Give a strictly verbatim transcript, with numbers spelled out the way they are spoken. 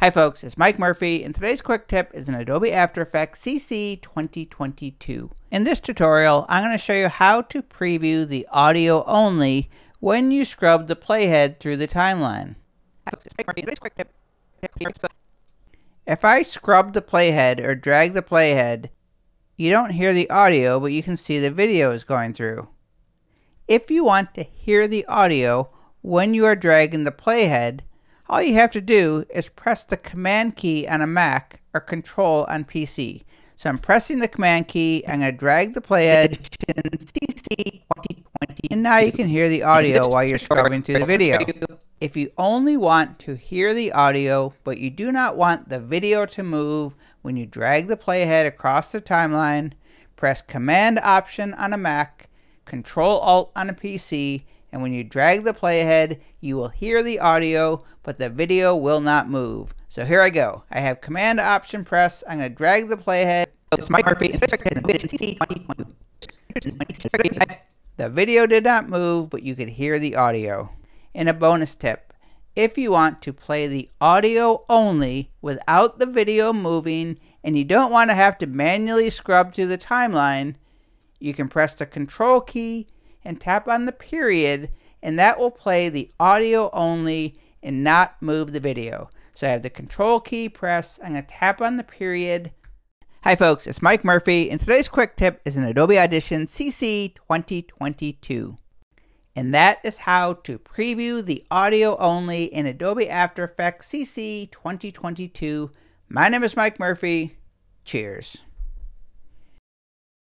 Hi folks, it's Mike Murphy, and today's quick tip is in Adobe After Effects C C twenty twenty-two. In this tutorial, I'm going to show you how to preview the audio only when you scrub the playhead through the timeline. Hi folks, it's Mike Murphy, and today's quick tip. If I scrub the playhead or drag the playhead, you don't hear the audio, but you can see the video is going through. If you want to hear the audio when you are dragging the playhead, all you have to do is press the Command key on a Mac or Control on P C. So I'm pressing the Command key, I'm going to drag the playhead in C C twenty twenty, and now you can hear the audio while you're scrubbing through the video. If you only want to hear the audio, but you do not want the video to move when you drag the playhead across the timeline, press Command Option on a Mac, Control Alt on a P C, and when you drag the playhead, you will hear the audio, but the video will not move. So here I go. I have Command Option press. I'm going to drag the playhead. The video did not move, but you could hear the audio. And a bonus tip. If you want to play the audio only without the video moving, and you don't want to have to manually scrub to the timeline, you can press the Control key and tap on the period, and that will play the audio only and not move the video. So I have the Control key press, I'm going to tap on the period. Hi folks, it's Mike Murphy, and today's quick tip is in Adobe Audition C C twenty twenty-two. And that is how to preview the audio only in Adobe After Effects C C twenty twenty-two. My name is Mike Murphy. Cheers.